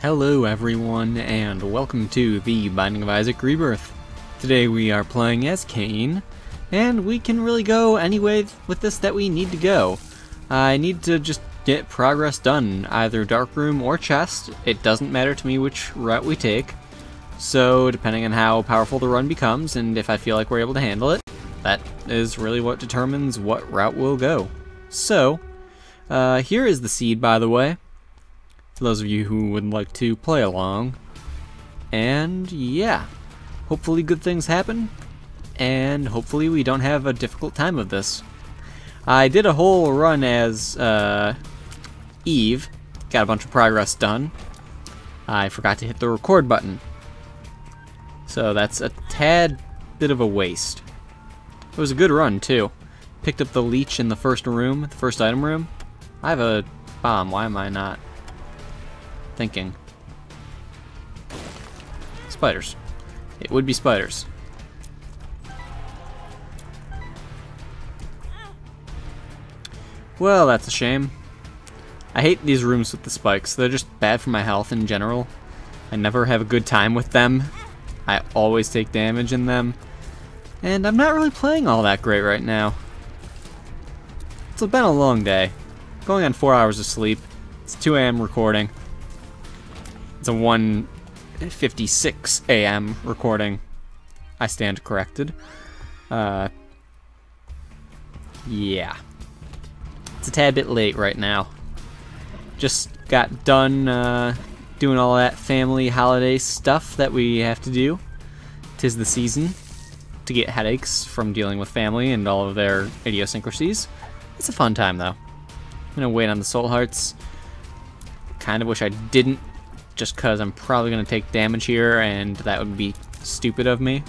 Hello everyone, and welcome to The Binding of Isaac Rebirth. Today we are playing as Cain, and we can really go any way with this that we need to go. I need to just get progress done, either dark room or chest. It doesn't matter to me which route we take, so depending on how powerful the run becomes and if I feel like we're able to handle it, that is really what determines what route we'll go. So, here is the seed, by the way, for those of you who would like to play along. And yeah, hopefully good things happen, and hopefully we don't have a difficult time of this. I did a whole run as Eve, got a bunch of progress done. I forgot to hit the record button, so that's a tad bit of a waste. It was a good run too. Picked up the leech in the first room, the first item room. I have a bomb, why am I not thinking? Spiders. It would be spiders. Well, that's a shame. I hate these rooms with the spikes. They're just bad for my health in general. I never have a good time with them. I always take damage in them. And I'm not really playing all that great right now. It's been a long day. Going on 4 hours of sleep. It's 2 a.m. recording. It's a 1:56 a.m. recording. I stand corrected. Yeah. It's a tad bit late right now. Just got done doing all that family holiday stuff that we have to do. 'Tis the season to get headaches from dealing with family and all of their idiosyncrasies. It's a fun time though. I'm gonna wait on the soul hearts. Kind of wish I didn't, just cause I'm probably gonna take damage here and that would be stupid of me.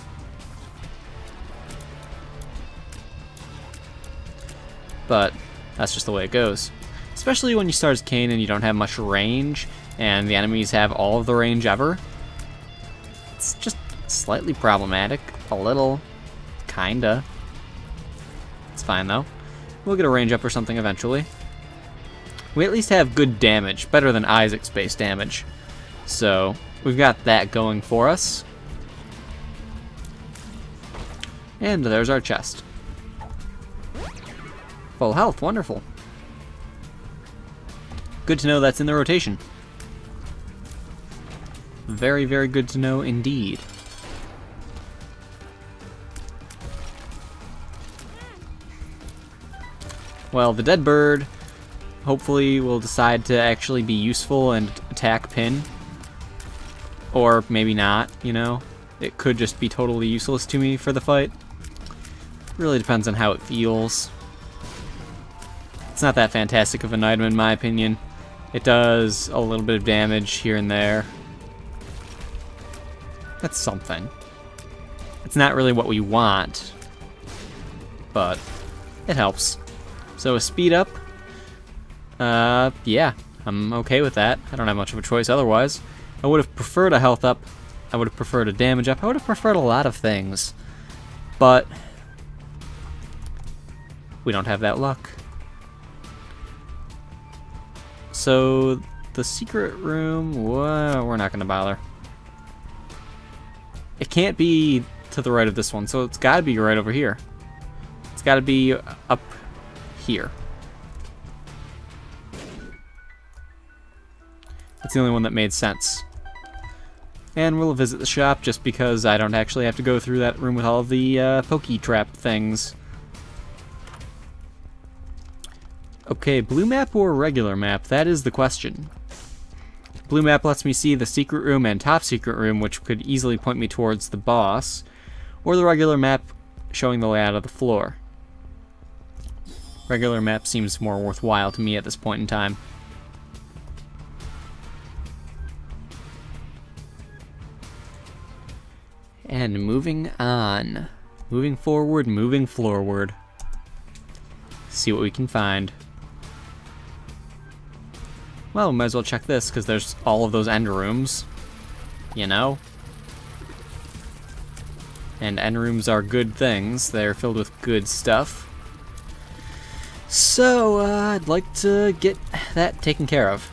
But that's just the way it goes. Especially when you start as Cain and you don't have much range and the enemies have all of the range ever. It's just slightly problematic. A little. Kinda. It's fine though. We'll get a range up or something eventually. We at least have good damage, better than Isaac's base damage. So we've got that going for us. And there's our chest. Full health, wonderful. Good to know that's in the rotation. Very, very good to know indeed. Well, the dead bird hopefully will decide to actually be useful and attack Pin. Or maybe not, you know? It could just be totally useless to me for the fight. Really depends on how it feels. It's not that fantastic of an item in my opinion. It does a little bit of damage here and there. That's something. It's not really what we want, but it helps. So a speed up, yeah, I'm okay with that. I don't have much of a choice otherwise. I would have preferred a health up, I would have preferred a damage up, I would have preferred a lot of things, but we don't have that luck. So the secret room, whoa, we're not going to bother. It can't be to the right of this one, so it's got to be right over here. It's got to be up here. That's the only one that made sense. And we'll visit the shop just because I don't actually have to go through that room with all of the pokey trap things. Okay, blue map or regular map? That is the question. Blue map lets me see the secret room and top secret room, which could easily point me towards the boss, or the regular map showing the layout of the floor. Regular map seems more worthwhile to me at this point in time. And moving on. Moving forward, moving floorward. See what we can find. Well, we might as well check this, because there's all of those end rooms. You know? And end rooms are good things. They're filled with good stuff. So, I'd like to get that taken care of.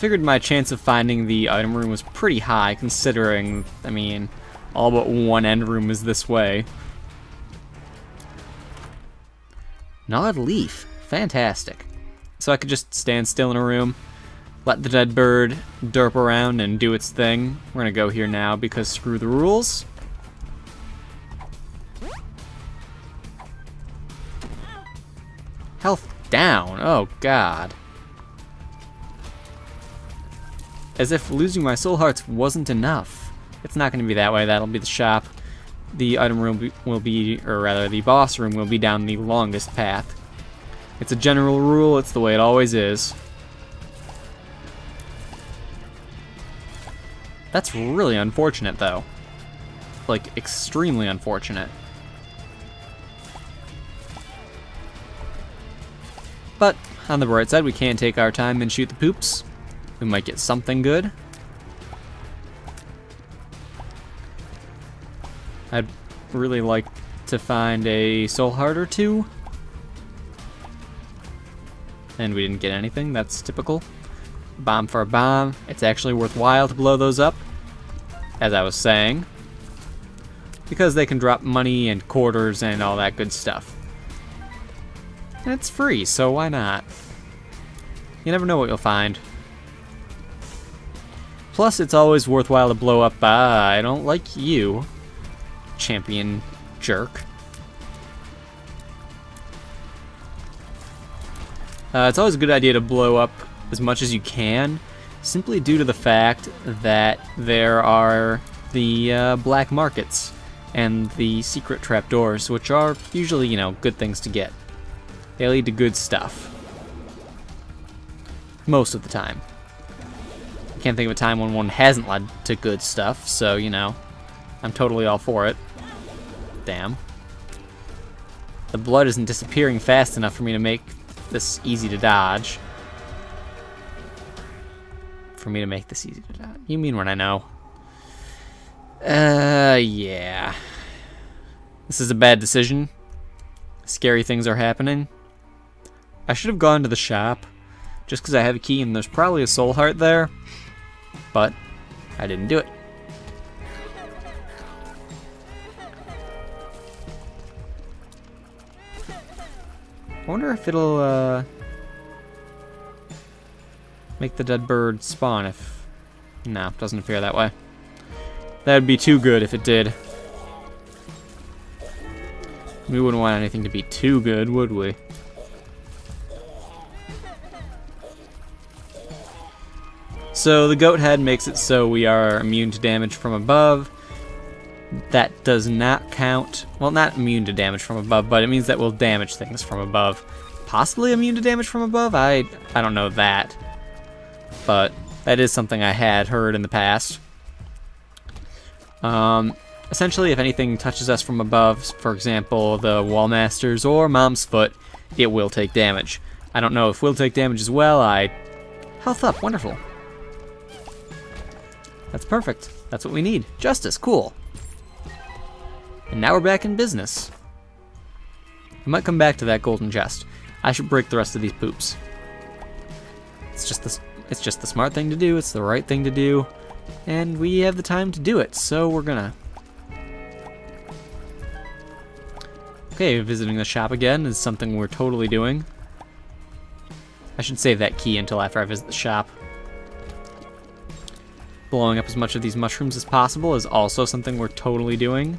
figured my chance of finding the item room was pretty high, considering, I mean, all but one end room is this way. Gnarled Leaf. Fantastic. So I could just stand still in a room, let the dead bird derp around and do its thing. We're gonna go here now because screw the rules. Health down. Oh god. As if losing my soul hearts wasn't enough. It's not gonna be that way. That'll be the shop. The item room the boss room will be down the longest path. It's a general rule, it's the way it always is. That's really unfortunate though. Like, extremely unfortunate. But, on the bright side, we can take our time and shoot the poops. We might get something good. I'd really like to find a soul heart or two. And we didn't get anything, that's typical. Bomb for a bomb. It's actually worthwhile to blow those up, as I was saying, because they can drop money and quarters and all that good stuff. And it's free, so why not? You never know what you'll find. Plus, it's always worthwhile to blow up, I don't like you, champion jerk. It's always a good idea to blow up as much as you can, simply due to the fact that there are the black markets and the secret trapdoors, which are usually, you know, good things to get. They lead to good stuff. Most of the time. I can't think of a time when one hasn't led to good stuff, so, you know, I'm totally all for it. Damn. The blood isn't disappearing fast enough for me to make this easy to dodge. You mean what I know. Yeah. This is a bad decision. Scary things are happening. I should have gone to the shop, just because I have a key and there's probably a soul heart there, but I didn't do it. I wonder if it'll make the dead bird spawn if... No, it doesn't appear that way. That would be too good if it did. We wouldn't want anything to be too good, would we? So the goat head makes it so we are immune to damage from above. That does not count. Well, not immune to damage from above, but it means that we'll damage things from above. Possibly immune to damage from above? I don't know that. But that is something I had heard in the past. Essentially, if anything touches us from above, for example, the Wallmasters or Mom's Foot, it will take damage. I don't know if we'll take damage as well. Health up, wonderful. That's perfect. That's what we need. Justice, cool. And now we're back in business. I might come back to that golden chest. I should break the rest of these poops. It's just the smart thing to do. It's the right thing to do, and we have the time to do it, so we're gonna. Okay, visiting the shop again is something we're totally doing. I should save that key until after I visit the shop. Blowing up as much of these mushrooms as possible is also something we're totally doing.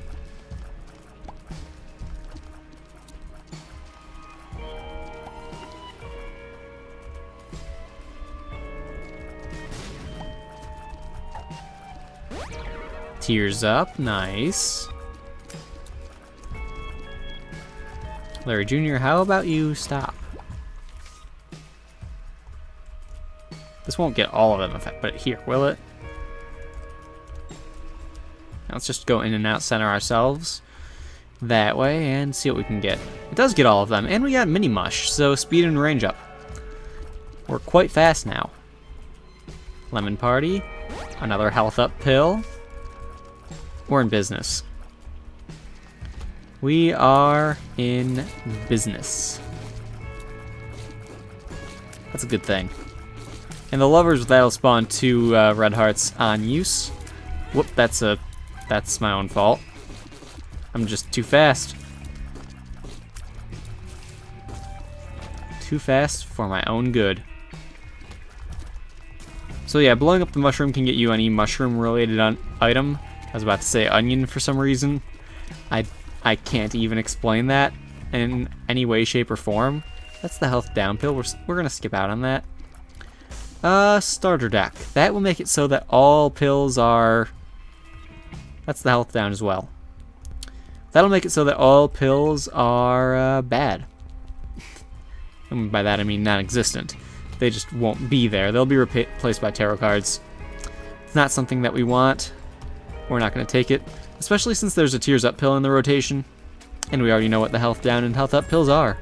Tears up, nice. Larry Jr., how about you stop? This won't get all of them if I put it here, will it? Now let's just go in and out center ourselves that way and see what we can get. It does get all of them, and we got mini mush, so speed and range up. We're quite fast now. Lemon party, another health up pill. We're in business. We are in business. That's a good thing. And the lovers, that'll spawn two red hearts on use. Whoop, that's my own fault. I'm just too fast. Too fast for my own good. So yeah, blowing up the mushroom can get you any mushroom-related item. I was about to say onion for some reason. I can't even explain that in any way, shape, or form. That's the health down pill. We're gonna skip out on that. Starter deck. That will make it so that all pills are... That's the health down as well. That'll make it so that all pills are bad. And by that I mean non-existent. They just won't be there. They'll be replaced by tarot cards. It's not something that we want. We're not going to take it, especially since there's a Tears Up pill in the rotation, and we already know what the health down and health up pills are.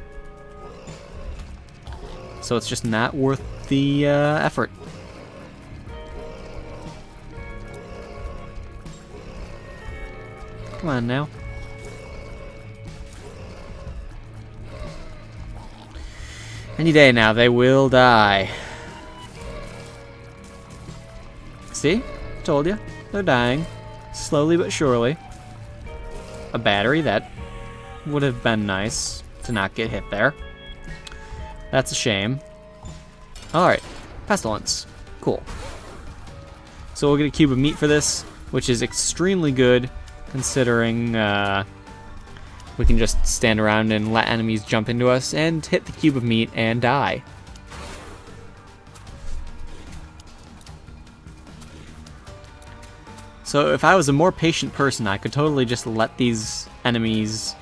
So it's just not worth the effort. Come on now. Any day now, they will die. See? Told you. They're dying. Slowly but surely. A battery, that would have been nice to not get hit there. That's a shame. Alright. Pestilence. Cool. So we'll get a cube of meat for this, which is extremely good considering... we can just stand around and let enemies jump into us and hit the cube of meat and die. So if I was a more patient person, I could totally just let these enemies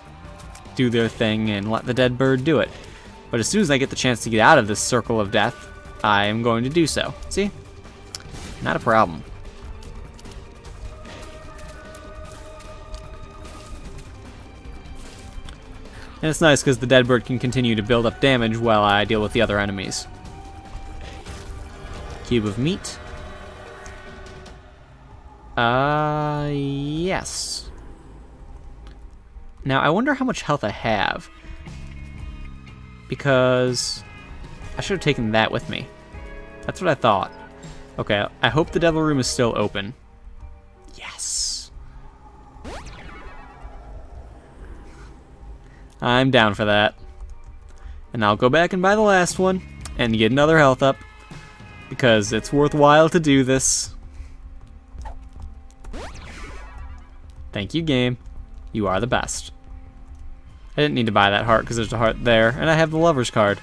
do their thing and let the dead bird do it. But as soon as I get the chance to get out of this circle of death, I am going to do so. See? Not a problem. And it's nice because the dead bird can continue to build up damage while I deal with the other enemies. Cube of meat. Yes. Now I wonder how much health I have. Because I should have taken that with me. That's what I thought. Okay, I hope the devil room is still open. Yes. I'm down for that. And I'll go back and buy the last one and get another health up because it's worthwhile to do this. Thank you, game. You are the best. I didn't need to buy that heart because there's a heart there and I have the lover's card.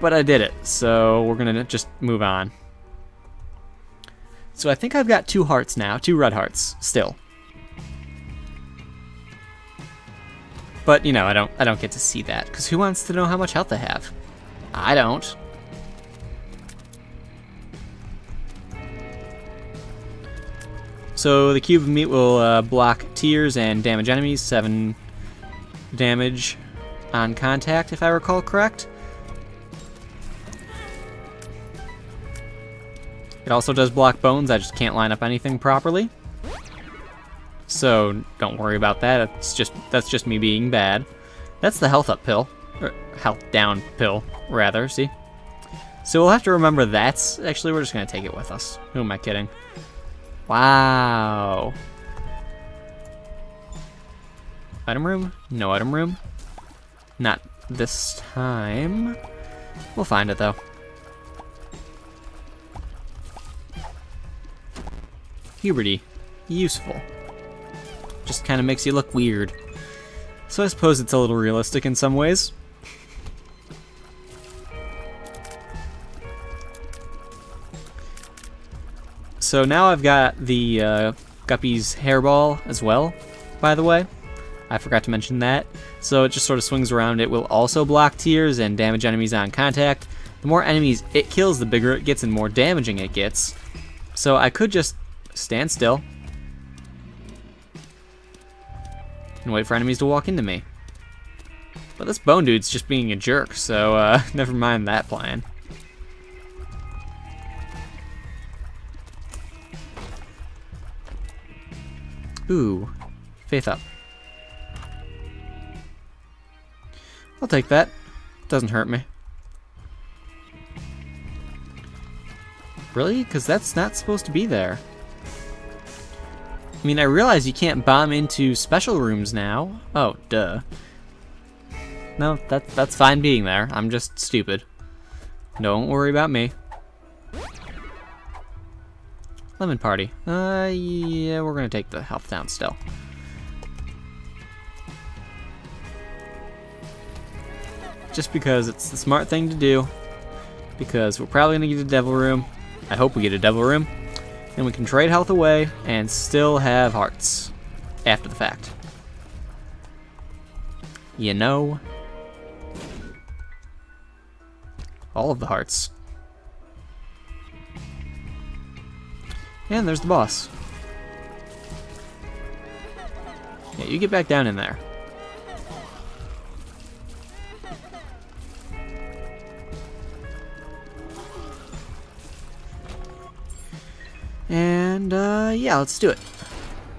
But I did it, so we're gonna just move on. So I think I've got two hearts now, two red hearts still. But you know, I don't get to see that because who wants to know how much health I have? I don't. So the cube of meat will block tears and damage enemies. 7 damage on contact, if I recall correct. It also does block bones. I just can't line up anything properly. So don't worry about that. That's just me being bad. That's the health up pill, or health down pill rather. See, so we'll have to remember that's actually we're just gonna take it with us. Who am I kidding? Wow. Item room? No item room. Not this time. We'll find it though. Puberty, useful. Just kind of makes you look weird. So I suppose it's a little realistic in some ways. So now I've got the Guppy's hairball as well, by the way. I forgot to mention that. So it just sort of swings around. It will also block tears and damage enemies on contact. The more enemies it kills, the bigger it gets and more damaging it gets. So I could just stand still and wait for enemies to walk into me. But this bone dude's just being a jerk, so never mind that plan. Ooh, faith up. I'll take that. Doesn't hurt me. Really? Because that's not supposed to be there. I mean, I realize you can't bomb into special rooms now. Oh, duh. No, that's fine being there. I'm just stupid. Don't worry about me. Lemon party. Yeah, we're gonna take the health down still. Just because it's the smart thing to do. Because we're probably gonna get a devil room. I hope we get a devil room. And we can trade health away and still have hearts after the fact. You know. All of the hearts. And there's the boss. Yeah, you get back down in there. And, yeah, let's do it.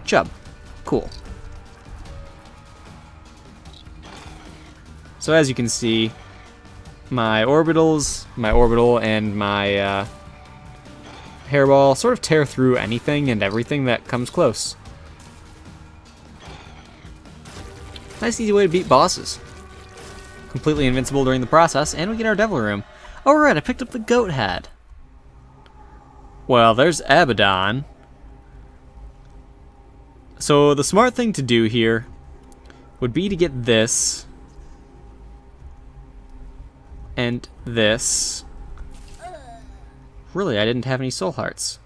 Chub. Cool. So as you can see, my orbital, and my, hairball sort of tear through anything and everything that comes close. Nice easy way to beat bosses. Completely invincible during the process, and we get our devil room. Oh right, I picked up the goat head. Well, there's Abaddon. So the smart thing to do here would be to get this and this. Really, I didn't have any soul hearts.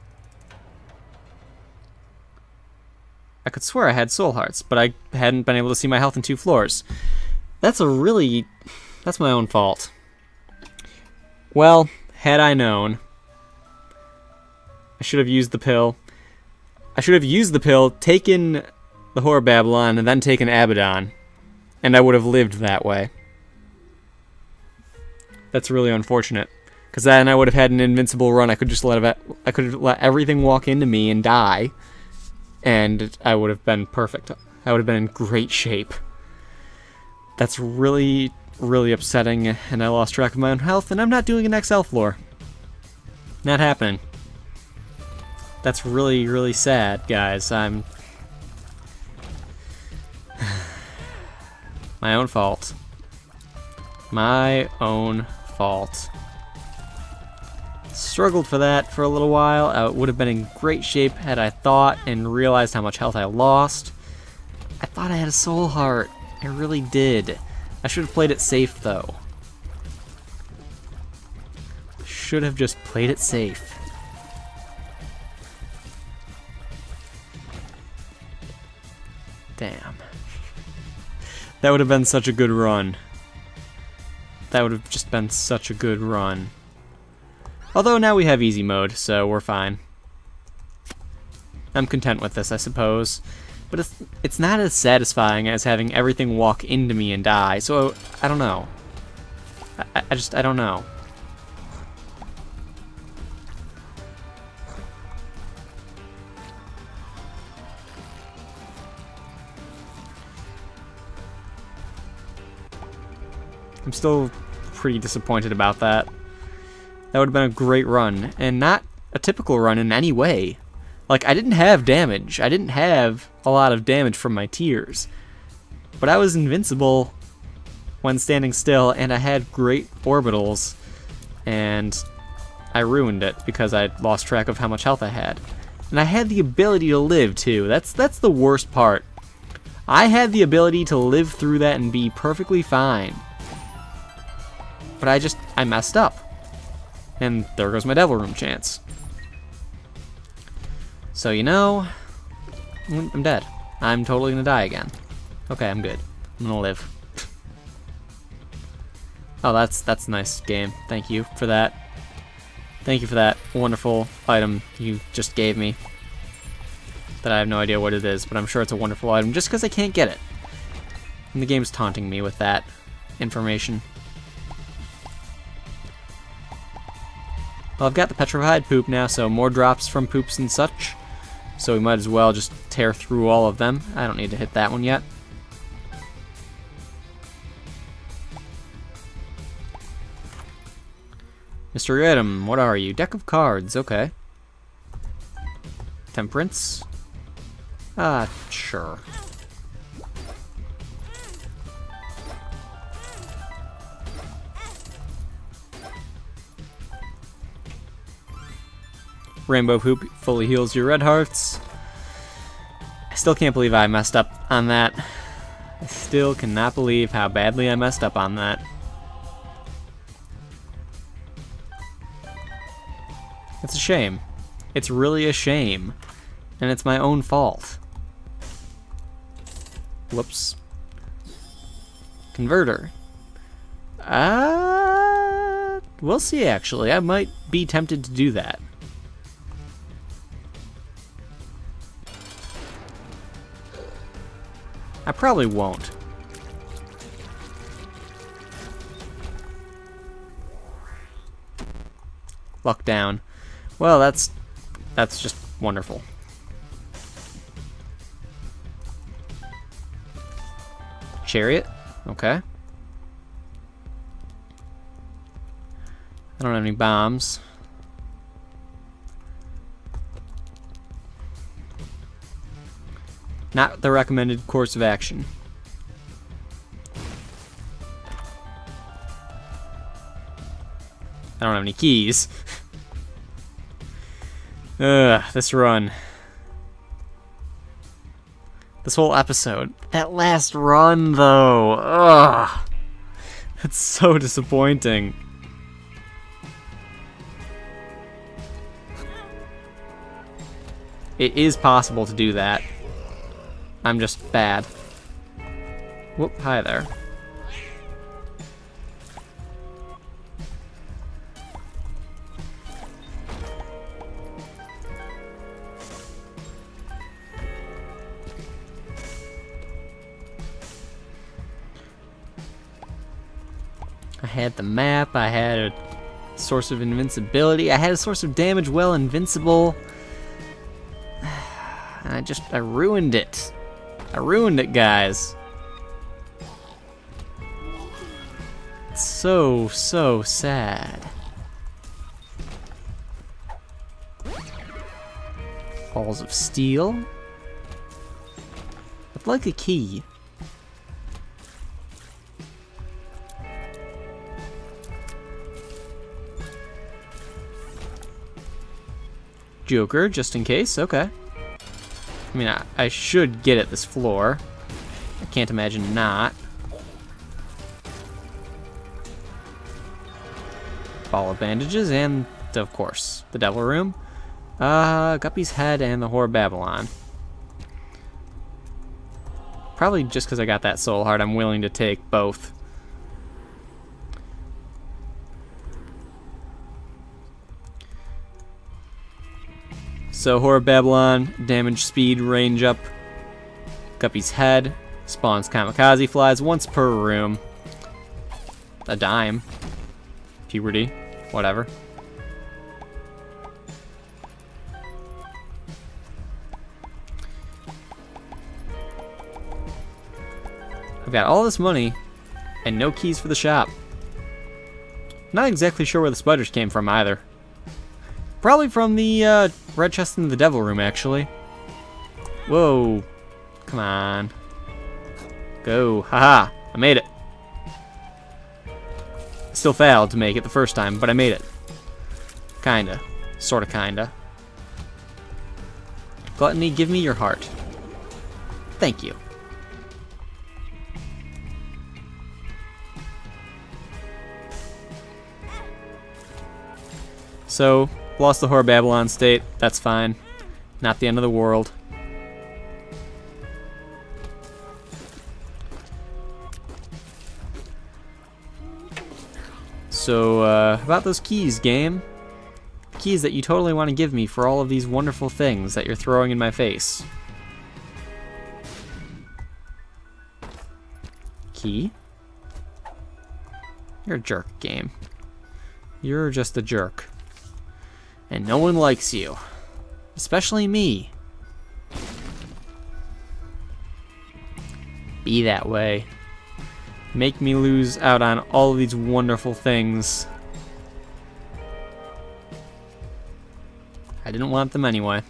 I could swear I had soul hearts, but I hadn't been able to see my health in 2 floors. That's my own fault. Well, had I known, I should have used the pill. I should have used the pill, taken the Whore of Babylon, and then taken Abaddon. And I would have lived that way. That's really unfortunate. Because then I would have had an invincible run. I could just let everything walk into me and die, and I would have been perfect. I would have been in great shape. That's really, really upsetting, and I lost track of my own health, and I'm not doing an XL floor. Not happening. That's really, really sad, guys. I'm... my own fault. My own fault. Struggled for that for a little while. I would have been in great shape had I thought and realized how much health I lost. I thought I had a soul heart. I really did. I should have played it safe, though. Should have just played it safe. Damn. That would have been such a good run. That would have just been such a good run. Although now we have easy mode, so we're fine. I'm content with this, I suppose. But it's not as satisfying as having everything walk into me and die, so I don't know. I don't know. I'm still pretty disappointed about that. That would have been a great run, and not a typical run in any way. Like, I didn't have damage. I didn't have a lot of damage from my tears. But I was invincible when standing still, and I had great orbitals, and I ruined it because I lost track of how much health I had. And I had the ability to live, too. That's the worst part. I had the ability to live through that and be perfectly fine. But I messed up. And there goes my devil room chance. So, you know, I'm dead. I'm totally gonna die again. Okay, I'm good. I'm gonna live. Oh, that's a nice game. Thank you for that. Thank you for that wonderful item you just gave me. That I have no idea what it is, but I'm sure it's a wonderful item just because I can't get it. And the game's taunting me with that information. Well, I've got the petrified poop now, so more drops from poops and such. So we might as well just tear through all of them. I don't need to hit that one yet. Mr. Adam, what are you? Deck of cards, okay. Temperance? Ah, sure. Rainbow Hoop fully heals your red hearts. I still can't believe I messed up on that. I still cannot believe how badly I messed up on that. It's a shame. It's really a shame. And it's my own fault. Whoops. Converter. We'll see actually. I might be tempted to do that. I probably won't. Lock down. Well, that's just wonderful. Chariot? Okay. I don't have any bombs. Not the recommended course of action. I don't have any keys. Ugh, this run. This whole episode. That last run, though. Ugh. That's so disappointing. It is possible to do that. I'm just bad. Whoop, hi there. I had the map, I had a source of invincibility, I had a source of damage well invincible. And I ruined it. I ruined it, guys. It's so, so sad. Balls of Steel. I'd like a key. Joker, just in case, okay. I mean, I should get at this floor. I can't imagine not. Ball of bandages and, of course, the Devil Room. Guppy's Head and the Whore of Babylon. Probably just because I got that soul heart, I'm willing to take both. So, Whore of Babylon, damage speed, range up, Guppy's Head, spawns Kamikaze Flies once per room, a dime, puberty, whatever. I've got all this money and no keys for the shop. Not exactly sure where the spiders came from either. Probably from the red chest in the Devil Room, actually. Whoa. Come on. Go. Haha. I made it. Still failed to make it the first time, but I made it. Kinda. Sorta kinda. Gluttony, give me your heart. Thank you. So... lost the Whore of Babylon state, that's fine. Not the end of the world. So, about those keys, game. Keys that you totally want to give me for all of these wonderful things that you're throwing in my face. Key? You're a jerk, game. You're just a jerk. And no one likes you. Especially me. Be that way. Make me lose out on all of these wonderful things. I didn't want them anyway.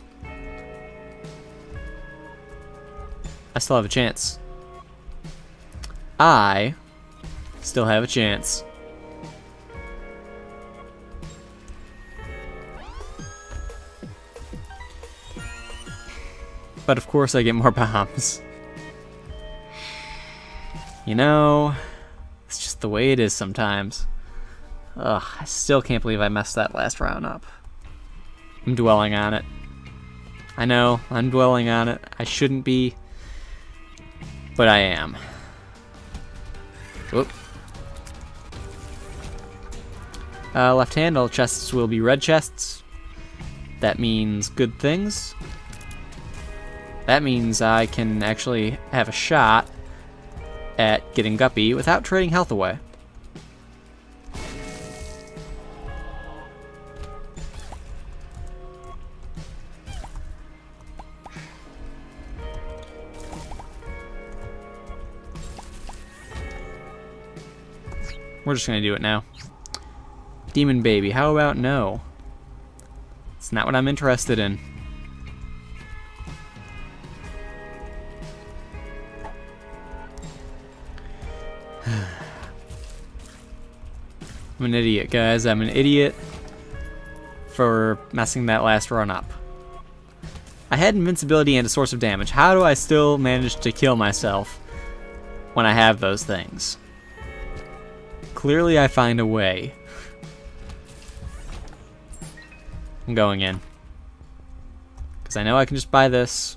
I still have a chance. I still have a chance. But of course I get more bombs. You know, it's just the way it is sometimes. Ugh, I still can't believe I messed that last round up. I'm dwelling on it. I know, I'm dwelling on it. I shouldn't be, but I am. Whoop. Left hand, all chests will be red chests. That means good things. That means I can actually have a shot at getting Guppy without trading health away. We're just gonna do it now. Demon Baby, how about no? It's not what I'm interested in. I'm an idiot, guys. I'm an idiot for messing that last run up. I had invincibility and a source of damage. How do I still manage to kill myself when I have those things? Clearly, I find a way. I'm going in. Because I know I can just buy this.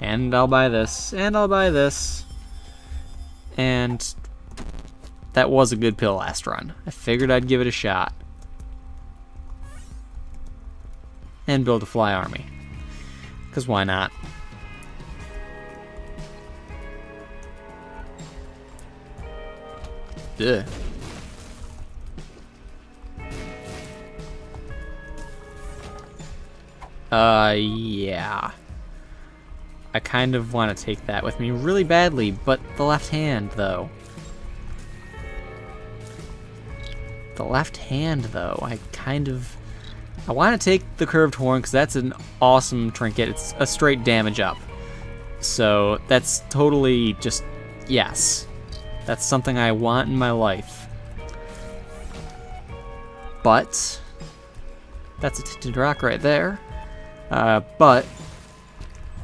And I'll buy this. And I'll buy this. And that was a good pill last run. I figured I'd give it a shot. And build a fly army. Because why not? Ugh. Yeah. I kind of want to take that with me really badly, but the left hand, though. I kind of... I want to take the curved horn, because that's an awesome trinket. It's a straight damage up. So, that's totally just... yes. That's something I want in my life. But... that's a tinted rock right there. But...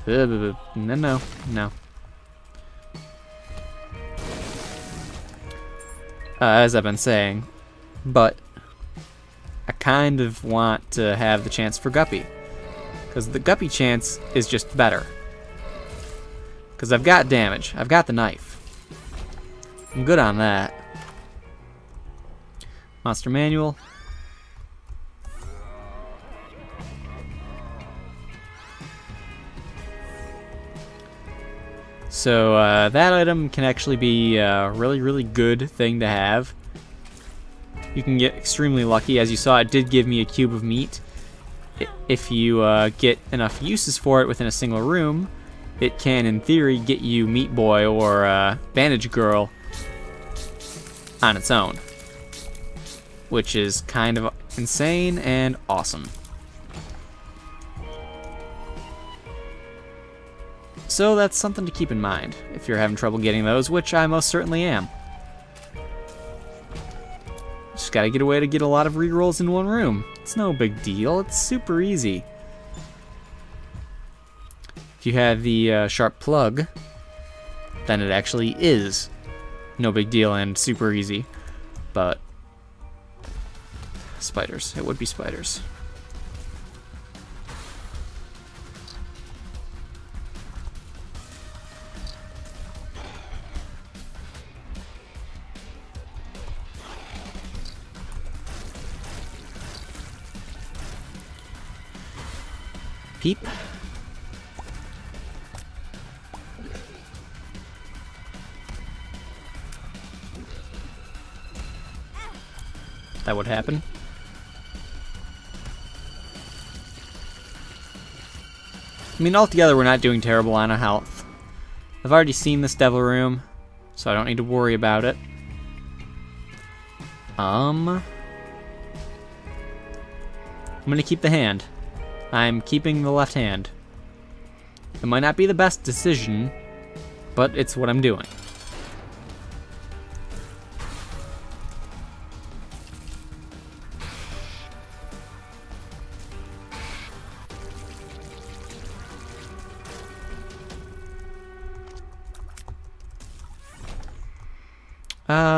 No. As I've been saying, but I kind of want to have the chance for Guppy, because the Guppy chance is just better. Because I've got damage, I've got the knife. I'm good on that. Monster Manual. So that item can actually be a really, really good thing to have. You can get extremely lucky. As you saw, it did give me a cube of meat. If you get enough uses for it within a single room, it can, in theory, get you Meat Boy or Bandage Girl on its own, which is kind of insane and awesome. So that's something to keep in mind if you're having trouble getting those, which I most certainly am. Just gotta get a way to get a lot of rerolls in one room. It's no big deal, it's super easy. If you have the sharp plug, then it actually is no big deal and super easy. But spiders, it would be spiders. Peep. That would happen. I mean, altogether, we're not doing terrible on our health. I've already seen this devil room, so I don't need to worry about it. I'm gonna keep the hand. I'm keeping the left hand. It might not be the best decision, but it's what I'm doing.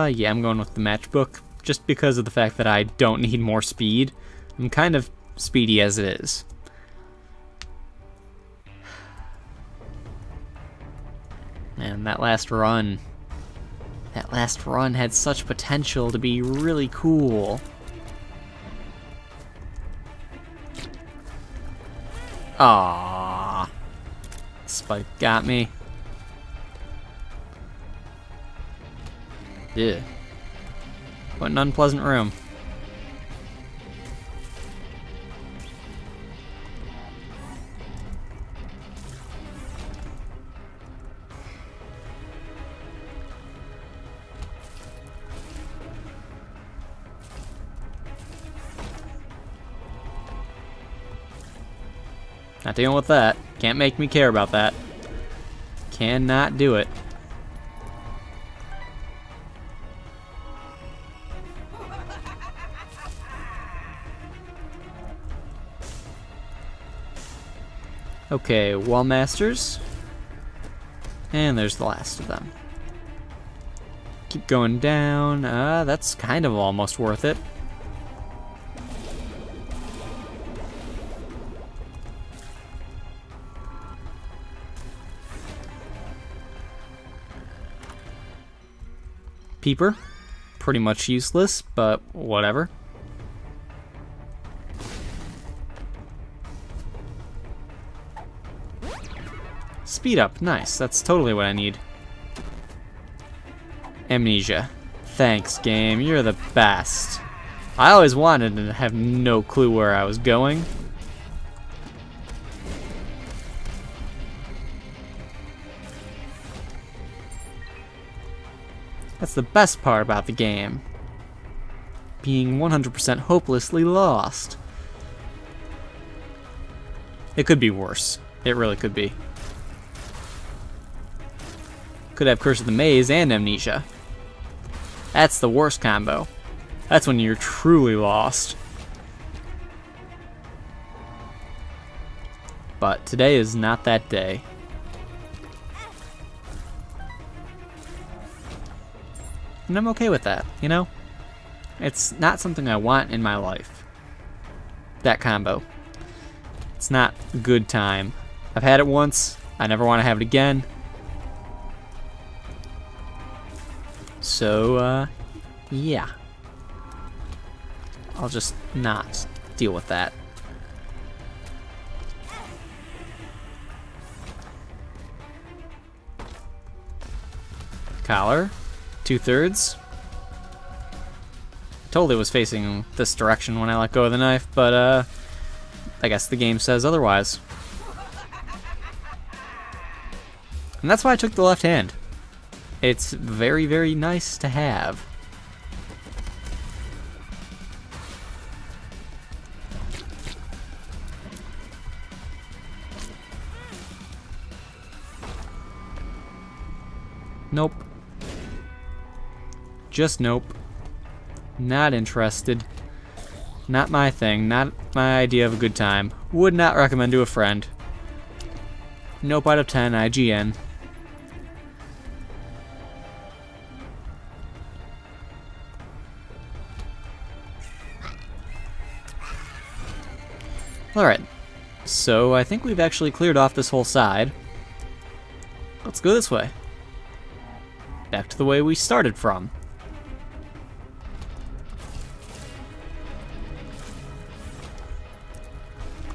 Yeah, I'm going with the matchbook, just because of the fact that I don't need more speed. I'm kind of speedy as it is. Man, that last run had such potential to be really cool. Aww. Spike got me. Yeah. What an unpleasant room. Not dealing with that. Can't make me care about that. Cannot do it. Okay, Wallmasters. And there's the last of them. Keep going down. That's kind of almost worth it. Keeper, pretty much useless, but whatever. Speed up, nice, that's totally what I need. Amnesia. Thanks, game, you're the best. I always wanted to have no clue where I was going. That's the best part about the game. Being 100% hopelessly lost. It could be worse. It really could be. Could have Curse of the Maze and Amnesia. That's the worst combo. That's when you're truly lost. But today is not that day. And I'm okay with that, you know? It's not something I want in my life. That combo. It's not a good time. I've had it once. I never want to have it again. So, yeah. I'll just not deal with that. Collar. 2/3. Totally was facing this direction when I let go of the knife, but I guess the game says otherwise. And that's why I took the left hand. It's very, very nice to have. Nope. Just nope. Not interested. Not my thing. Not my idea of a good time. Would not recommend to a friend. Nope out of 10, IGN. Alright. So I think we've actually cleared off this whole side. Let's go this way. Back to the way we started from.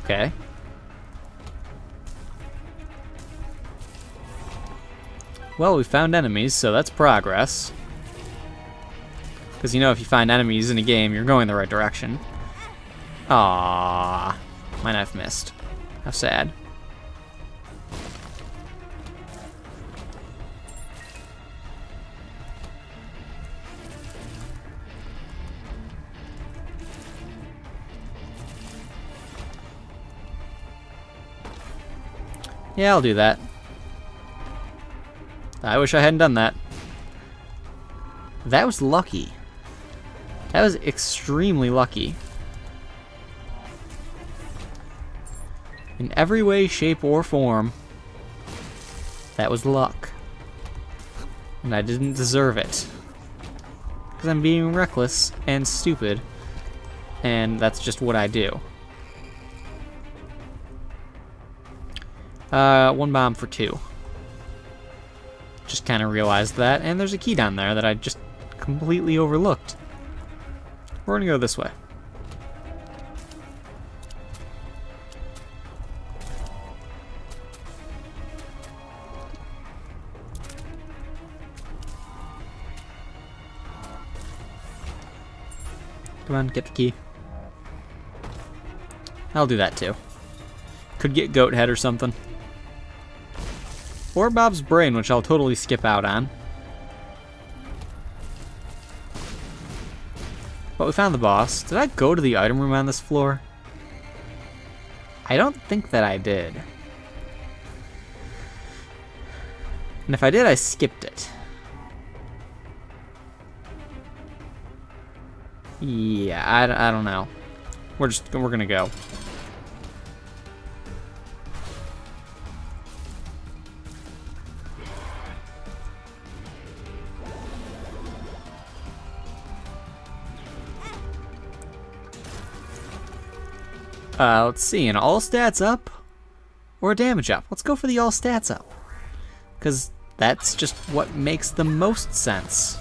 Okay. Well, we found enemies, so that's progress. Because, you know, if you find enemies in a game, you're going the right direction. Aww. My knife missed. How sad. Yeah, I'll do that. I wish I hadn't done that. That was lucky. That was extremely lucky. In every way, shape, or form, that was luck. And I didn't deserve it. Because I'm being reckless and stupid. And that's just what I do. One bomb for 2. Just kind of realized that. And there's a key down there that I just completely overlooked. We're gonna go this way. Come on, get the key. I'll do that too. Could get Goat Head or something. Or Bob's Brain, which I'll totally skip out on. But we found the boss. Did I go to the item room on this floor? I don't think that I did. And if I did, I skipped it. Yeah, I don't know. We're gonna go. Let's see, an all stats up or a damage up? Let's go for the all stats up. Because that's just what makes the most sense.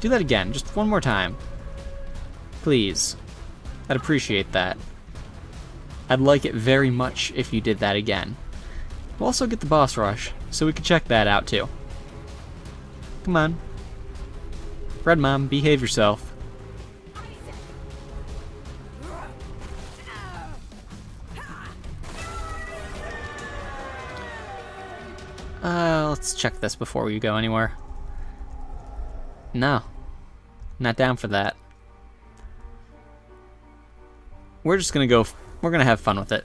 Do that again, just one more time. Please. I'd appreciate that. I'd like it very much if you did that again. We'll also get the boss rush, so we can check that out too. Come on. Red Mom, behave yourself. Let's check this before we go anywhere. No. Not down for that. We're just gonna go... We're gonna have fun with it.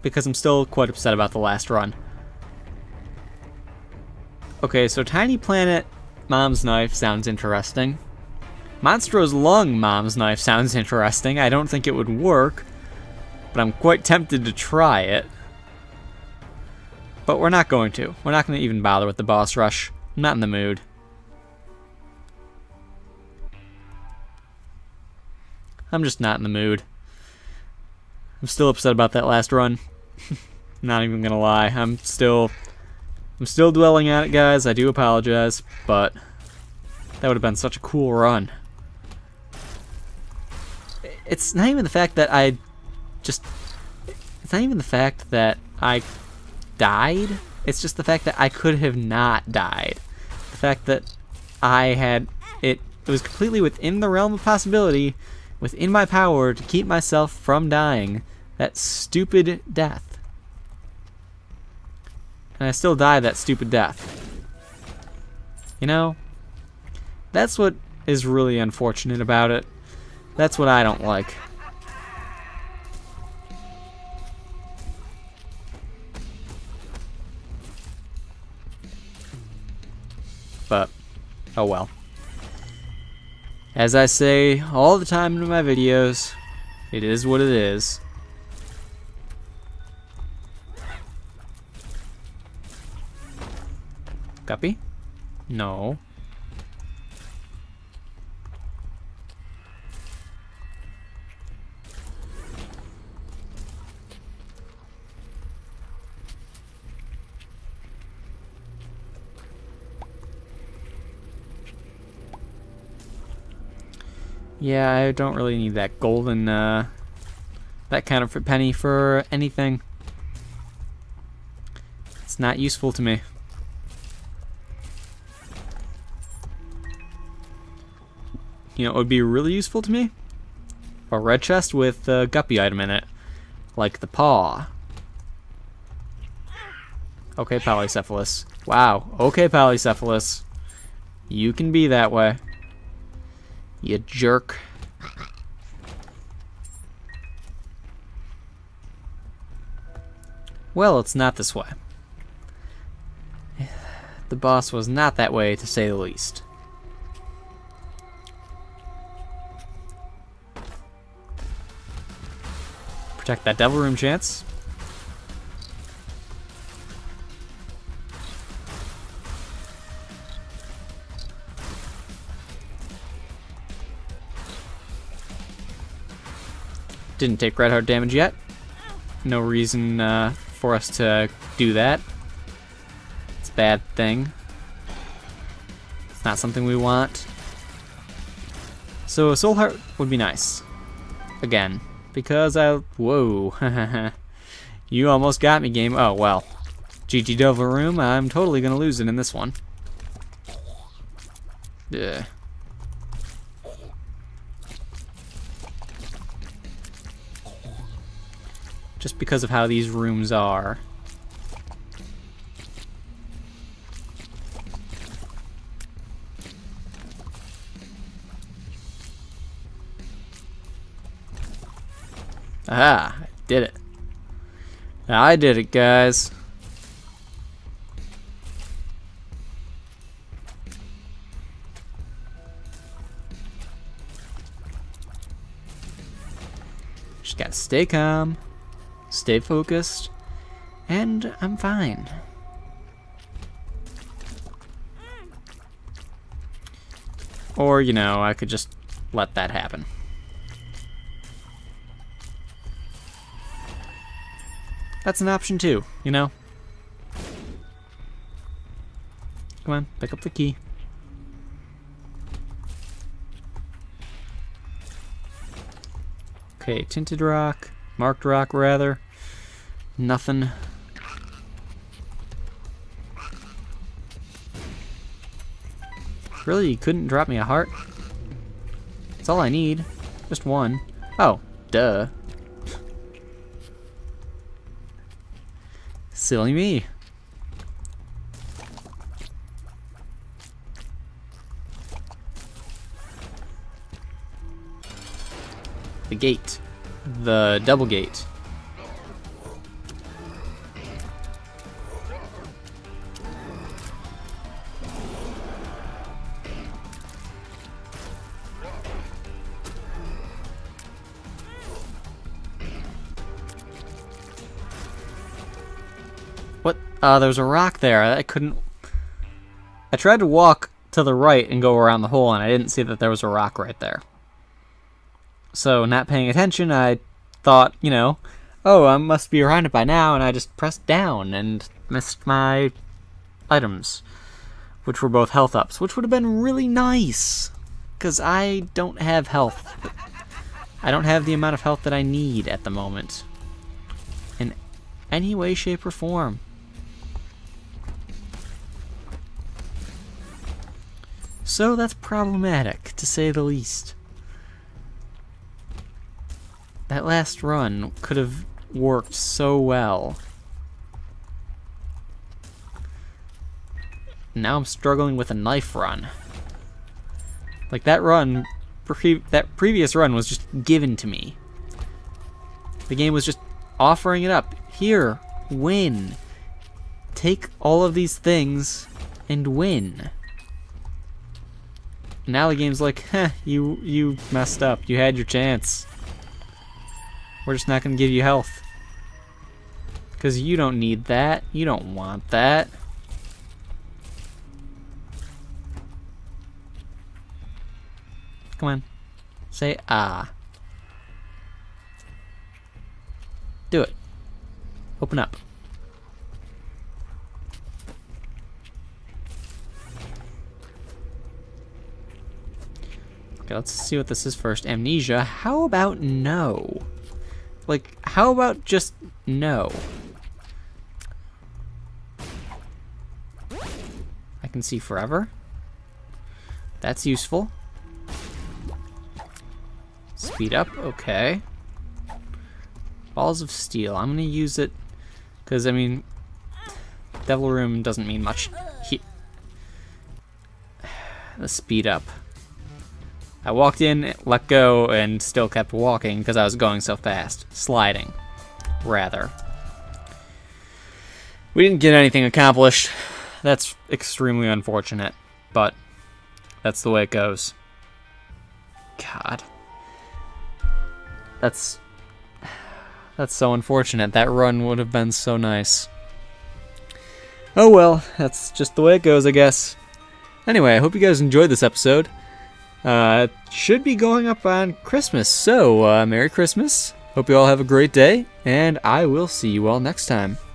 Because I'm still quite upset about the last run. Okay, so Tiny Planet Mom's Knife sounds interesting. Monstro's Lung Mom's Knife sounds interesting. I don't think it would work. But I'm quite tempted to try it. But we're not going to. We're not going to even bother with the boss rush. I'm not in the mood. I'm just not in the mood. I'm still upset about that last run. Not even going to lie. I'm still dwelling on it, guys. I do apologize, but that would have been such a cool run. It's not even the fact that I just... It's not even the fact that I... died? It's just the fact that I could have not died. The fact that I had it was completely within the realm of possibility, within my power to keep myself from dying. That stupid death. And I still died that stupid death. You know? That's what is really unfortunate about it. That's what I don't like. But, oh well. As I say all the time in my videos, it is what it is. Guppy? No. Yeah, I don't really need that golden, that counterfeit penny for anything. It's not useful to me. You know, it would be really useful to me? A red chest with a guppy item in it. Like the paw. Okay, Polycephalus. Wow, okay, Polycephalus. You can be that way. You jerk. Well, it's not this way. The boss was not that way, to say the least. Protect that devil room chance. Didn't take red heart damage yet. No reason for us to do that. It's a bad thing. It's not something we want. So a soul heart would be nice. Again. Because I... Whoa. You almost got me, game. Oh, well. GG Devil Room. I'm totally going to lose it in this one. Yeah. Just because of how these rooms are. Aha, I did it. I did it, guys. Just gotta stay calm. Stay focused, and I'm fine. Or, you know, I could just let that happen. That's an option too, you know? Come on, pick up the key. Okay, tinted rock. Marked rock, rather. Nothing. Really, you couldn't drop me a heart? That's all I need. Just one. Oh, duh. Silly me. The gate. The double gate. What? There was a rock there. I couldn't... I tried to walk to the right and go around the hole, and I didn't see that there was a rock right there. So, not paying attention, I thought, you know, oh, I must be around it by now, and I just pressed down and missed my items, which were both health ups, which would have been really nice, because I don't have health. I don't have the amount of health that I need at the moment, in any way, shape, or form. So that's problematic, to say the least. That last run could have worked so well. Now I'm struggling with a knife run. Like that run, that previous run was just given to me. The game was just offering it up. Here, win. Take all of these things and win. Now the game's like, heh, you messed up. You had your chance. We're just not going to give you health. Because you don't need that. You don't want that. Come on. Say ah. Do it. Open up. Okay, let's see what this is first. Amnesia. How about no? Like, how about just no? I can see forever. That's useful. Speed up, okay. Balls of Steel. I'm gonna use it because, I mean, Devil Room doesn't mean much. The speed up. I walked in, let go, and still kept walking because I was going so fast. Sliding, rather. We didn't get anything accomplished. That's extremely unfortunate, but that's the way it goes. God. That's so unfortunate. That run would have been so nice. Oh well, that's just the way it goes, I guess. Anyway, I hope you guys enjoyed this episode. It should be going up on Christmas, so Merry Christmas. Hope you all have a great day, and I will see you all next time.